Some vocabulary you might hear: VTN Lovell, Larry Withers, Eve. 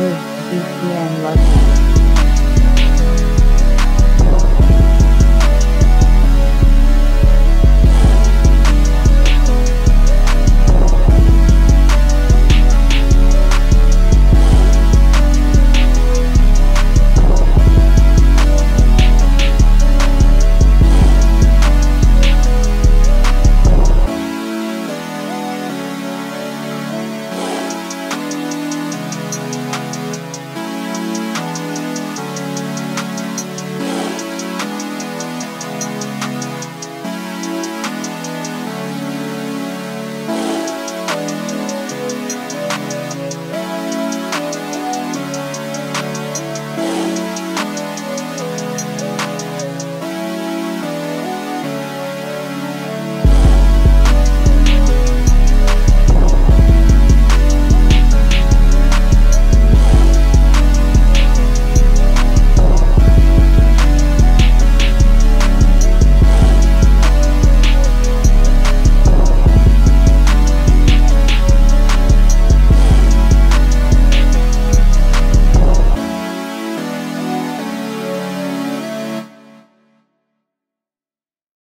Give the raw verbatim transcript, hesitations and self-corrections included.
with V T N Lovell.